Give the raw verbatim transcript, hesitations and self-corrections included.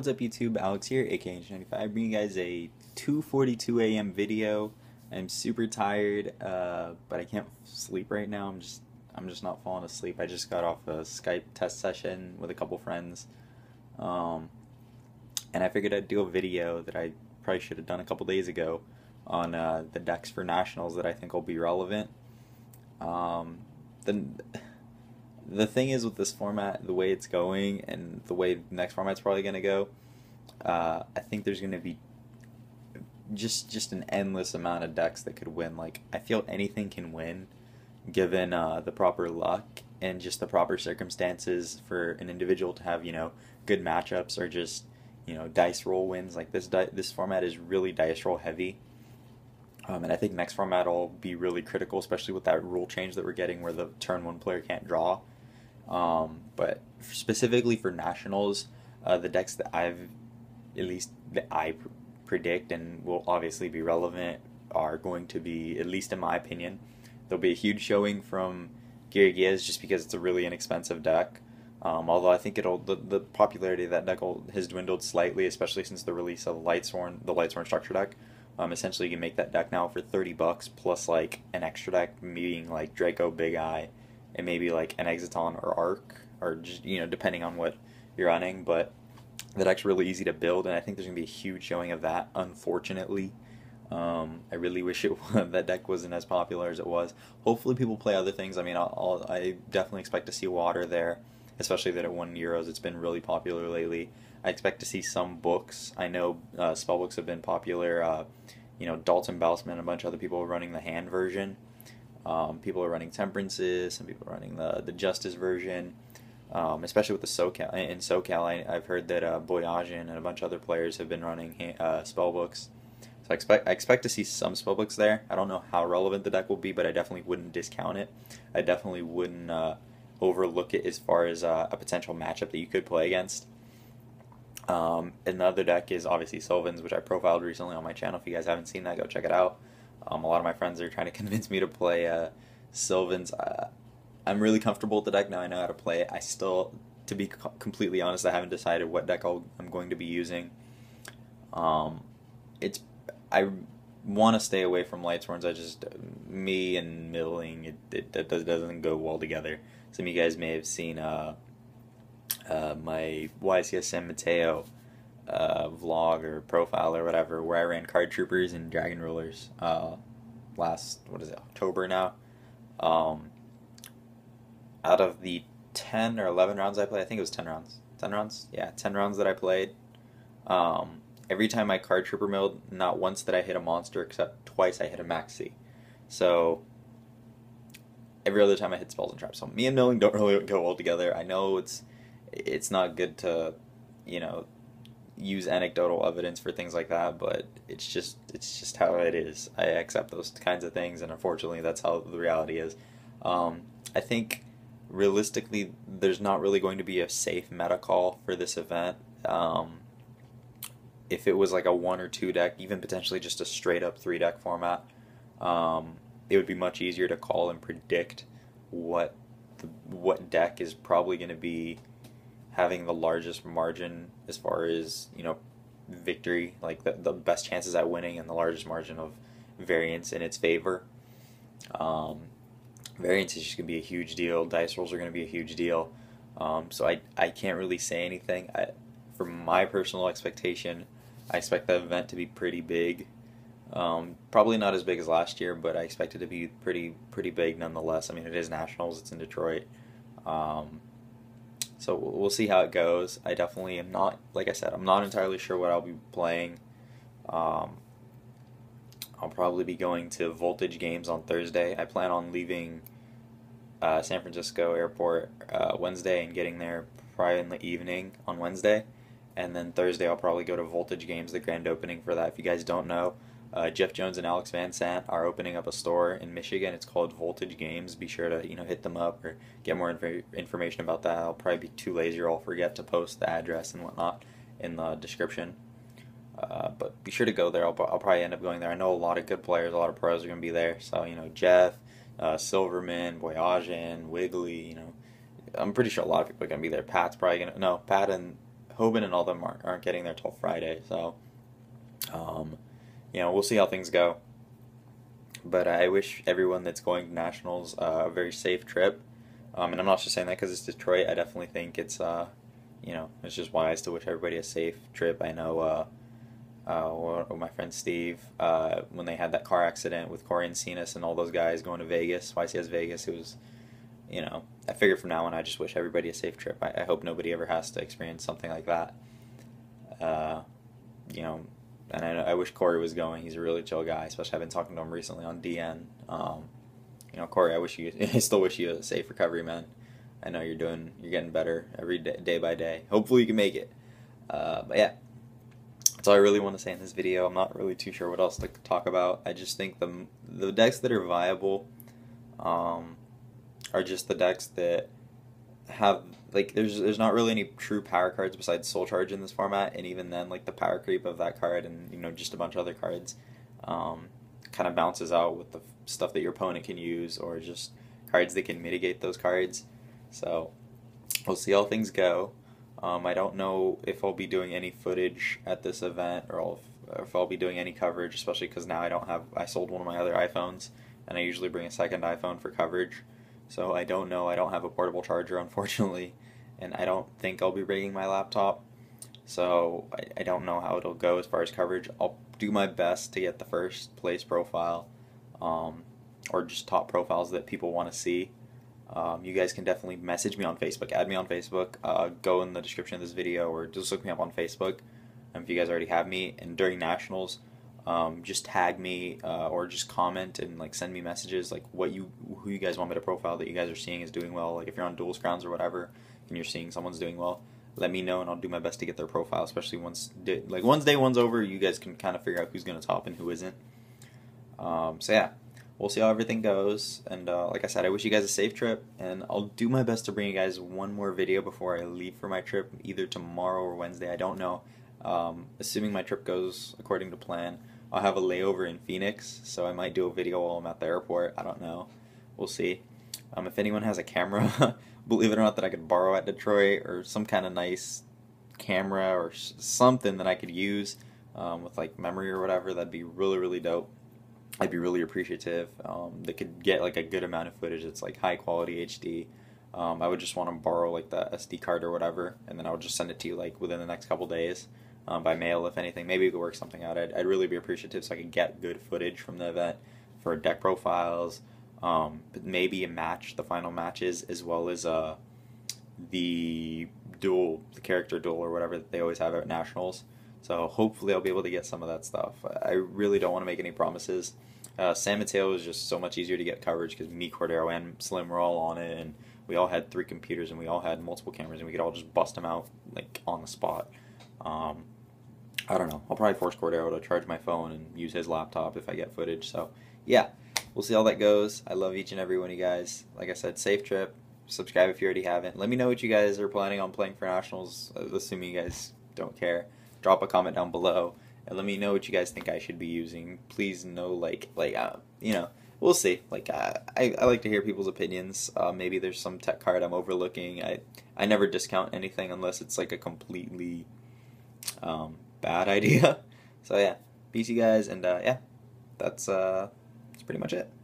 What's up YouTube, Alex here, aka intch ninety-five, bringing you guys a two forty-two a m video. I'm super tired, uh, but I can't sleep right now. I'm just I'm just not falling asleep. I just got off a Skype test session with a couple friends, um, and I figured I'd do a video that I probably should have done a couple days ago on uh, the decks for Nationals that I think will be relevant. Um, the, The thing is with this format, the way it's going, and the way the next format's probably going to go, uh, I think there's going to be just just an endless amount of decks that could win. Like, I feel anything can win, given uh, the proper luck and just the proper circumstances for an individual to have, you know, good matchups or just, you know, dice roll wins. Like, this di this format is really dice roll heavy, um, and I think next format will be really critical, especially with that rule change that we're getting where the turn one player can't draw. Um, but specifically for Nationals, uh, the decks that I've, at least that I pr predict and will obviously be relevant, are going to be, at least in my opinion, there'll be a huge showing from Geargias just because it's a really inexpensive deck. Um, although I think it'll the, the popularity of that deck will, has dwindled slightly, especially since the release of Lightsworn, the Lightsworn structure deck. Um, essentially, you can make that deck now for thirty bucks plus like an extra deck, meaning like Draco, Big Eye, and maybe like an Exiton or Arc, or just, you know, depending on what you're running. But the deck's really easy to build, and I think there's gonna be a huge showing of that. Unfortunately, um, I really wish it was, that deck wasn't as popular as it was. Hopefully, people play other things. I mean, I'll, I'll, I definitely expect to see water there, especially that it won Euros. It's been really popular lately. I expect to see some books. I know uh, spellbooks have been popular. Uh, you know, Dalton Balsman and a bunch of other people are running the hand version. Um, people are running Temperances, some people are running the, the Justice version, um, especially with the SoCal. In SoCal, I, I've heard that uh, Boyajin and a bunch of other players have been running uh, spellbooks. So I expect, I expect to see some spellbooks there. I don't know how relevant the deck will be, but I definitely wouldn't discount it. I definitely wouldn't uh, overlook it as far as uh, a potential matchup that you could play against. Um, and the other deck is obviously Sylvan's, which I profiled recently on my channel. If you guys haven't seen that, go check it out. Um, a lot of my friends are trying to convince me to play uh, Sylvan's. Uh, I'm really comfortable with the deck now. I know how to play it. I still, to be co completely honest, I haven't decided what deck I'll, I'm going to be using. Um, it's I want to stay away from Lightsworns. I just me and milling it, it, it doesn't go well together. Some of you guys may have seen uh, uh, my Y C S San Mateo Uh, vlog or profile or whatever, where I ran Card Troopers and Dragon Rulers uh, last, what is it, October now. Um, out of the ten or eleven rounds I played, I think it was ten rounds. ten rounds? Yeah, ten rounds that I played. Um, every time I Card Trooper milled, not once did I hit a monster, except twice I hit a Maxi. So every other time I hit Spells and Traps. So me and milling don't really go well together. I know it's it's not good to, you know, use anecdotal evidence for things like that, but it's just it's just how it is. I accept those kinds of things, and unfortunately that's how the reality is. um, I think realistically there's not really going to be a safe meta call for this event. Um, if it was like a one or two deck, even potentially just a straight up three deck format, um, it would be much easier to call and predict what the, what deck is probably going to be having the largest margin as far as, you know, victory, like the, the best chances at winning and the largest margin of variance in its favor. Um, variance is just going to be a huge deal. Dice rolls are going to be a huge deal. Um, so I, I can't really say anything. I, from my personal expectation, I expect the event to be pretty big. Um, probably not as big as last year, but I expect it to be pretty pretty big nonetheless. I mean, it is Nationals. It's in Detroit. Um, So we'll see how it goes. I definitely am not, like I said, I'm not entirely sure what I'll be playing. Um, I'll probably be going to Voltage Games on Thursday. I plan on leaving uh, San Francisco Airport uh, Wednesday and getting there probably in the evening on Wednesday. And then Thursday I'll probably go to Voltage Games, the grand opening for that. If you guys don't know, uh, Jeff Jones and Alex Van Sant are opening up a store in Michigan. It's called Voltage Games. Be sure to, you know, hit them up or get more inf information about that. I'll probably be too lazy or I'll forget to post the address and whatnot in the description. Uh, but be sure to go there. I'll, I'll probably end up going there. I know a lot of good players, a lot of pros are going to be there. So, you know, Jeff, uh, Silverman, Boyajin, Wiggly, you know, I'm pretty sure a lot of people are going to be there. Pat's probably going to, no, Pat and Hoban and all of them aren't, aren't getting there till Friday, so um, you know, we'll see how things go. But I wish everyone that's going to Nationals uh, a very safe trip. Um, and I'm not just saying that because it's Detroit. I definitely think it's, uh, you know, it's just wise to wish everybody a safe trip. I know uh, uh, my friend Steve, uh, when they had that car accident with Corey Encinas and all those guys going to Vegas, Y C S Vegas, it was, you know, I figure from now on I just wish everybody a safe trip. I, I hope nobody ever has to experience something like that. Uh, you know, and I, know, I wish Corey was going. He's a really chill guy, especially I've been talking to him recently on D N. Um, you know, Corey, I wish you, I still wish you a safe recovery, man. I know you're doing, you're getting better every day, day by day. Hopefully you can make it. Uh, but yeah, that's all I really want to say in this video. I'm not really too sure what else to talk about. I just think the the decks that are viable um, are just the decks that have, like, there's there's not really any true power cards besides Soul Charge in this format, and even then, like, the power creep of that card and, you know, just a bunch of other cards um, kind of bounces out with the stuff that your opponent can use, or just cards that can mitigate those cards. So we'll see how things go. Um, I don't know if I'll be doing any footage at this event, or, I'll, or if I'll be doing any coverage, especially because now I don't have, I sold one of my other iPhones, and I usually bring a second iPhone for coverage. So I don't know, I don't have a portable charger, unfortunately, and I don't think I'll be bringing my laptop, so I, I don't know how it'll go as far as coverage. I'll do my best to get the first place profile, um, or just top profiles that people want to see. Um, you guys can definitely message me on Facebook, add me on Facebook, uh, go in the description of this video, or just look me up on Facebook, um, if you guys already have me, and during Nationals, Um, just tag me uh, or just comment and, like, send me messages like what you who you guys want me to profile that you guys are seeing is doing well. Like, if you're on Duels Grounds or whatever and you're seeing someone's doing well, let me know and I'll do my best to get their profile, especially once day, like once day one's over, you guys can kind of figure out who's gonna top and who isn't. Um, so yeah, we'll see how everything goes, and uh, like I said, I wish you guys a safe trip, and I'll do my best to bring you guys one more video before I leave for my trip, either tomorrow or Wednesday, I don't know. Um, assuming my trip goes according to plan, I'll have a layover in Phoenix, so I might do a video while I'm at the airport. I don't know. We'll see. Um, if anyone has a camera, believe it or not, that I could borrow at Detroit, or some kind of nice camera or something that I could use um, with, like, memory or whatever, that'd be really, really dope. I'd be really appreciative. Um, they could get, like, a good amount of footage that's, like, high quality H D. Um, I would just want to borrow, like, the S D card or whatever, and then I would just send it to you, like, within the next couple days. Um, by mail, if anything. Maybe we could work something out. I'd, I'd really be appreciative so I could get good footage from the event for deck profiles, um, but maybe a match, the final matches, as well as uh, the duel, the character duel or whatever that they always have at Nationals. So hopefully I'll be able to get some of that stuff. I really don't want to make any promises. Uh, San Mateo is just so much easier to get coverage because me, Cordero, and Slim were all on it, and we all had three computers, and we all had multiple cameras, and we could all just bust them out, like, on the spot. Um, I don't know. I'll probably force Cordero to charge my phone and use his laptop if I get footage. So, yeah, we'll see how that goes. I love each and every one of you guys. Like I said, safe trip. Subscribe if you already haven't. Let me know what you guys are planning on playing for Nationals, assuming you guys don't care. Drop a comment down below, and let me know what you guys think I should be using. Please know, like, like uh, you know, we'll see. Like, uh, I, I like to hear people's opinions. Uh, maybe there's some tech card I'm overlooking. I, I never discount anything unless it's, like, a completely... Um, bad idea. So yeah, peace you guys, and uh, yeah, that's, uh, that's pretty much it.